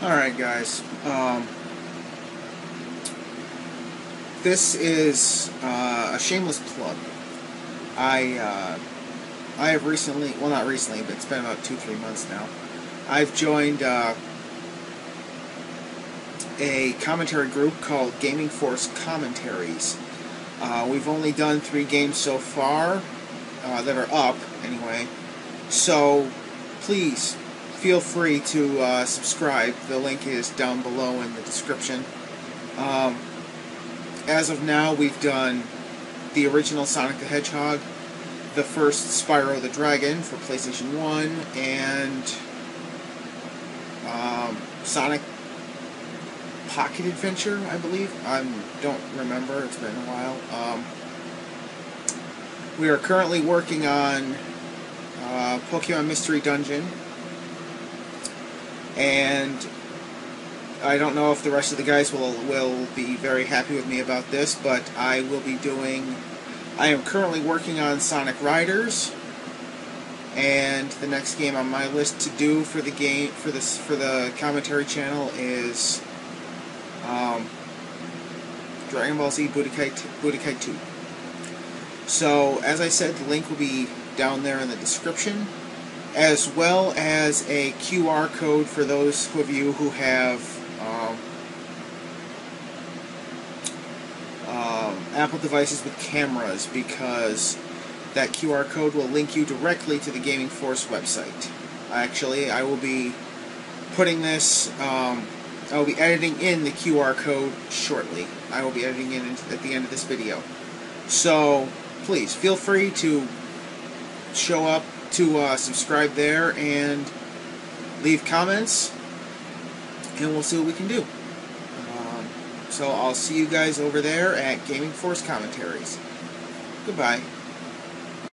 Alright guys, this is a shameless plug. I have recently, well not recently, but it's been about 2-3 months now, I've joined a commentary group called Gaming Force Commentaries. We've only done 3 games so far, that are up, anyway, so please, feel free to subscribe. The link is down below in the description. As of now, we've done the original Sonic the Hedgehog, the first Spyro the Dragon for PlayStation 1, and Sonic Pocket Adventure, I believe. I don't remember. It's been a while. We are currently working on Pokemon Mystery Dungeon. And I don't know if the rest of the guys will be very happy with me about this, but I will be doing... I am currently working on Sonic Riders, and the next game on my list to do for the game for the commentary channel is Dragon Ball Z Budokai 2. So as I said, the link will be down there in the description, as well as a QR code for those of you who have Apple devices with cameras, because that QR code will link you directly to the Gaming Force website. Actually, I will be putting this, I will be editing in the QR code shortly. I will be editing in at the end of this video. So, please, feel free to show up, to subscribe there and leave comments, and we'll see what we can do. So I'll see you guys over there at Gaming Force Commentaries. Goodbye.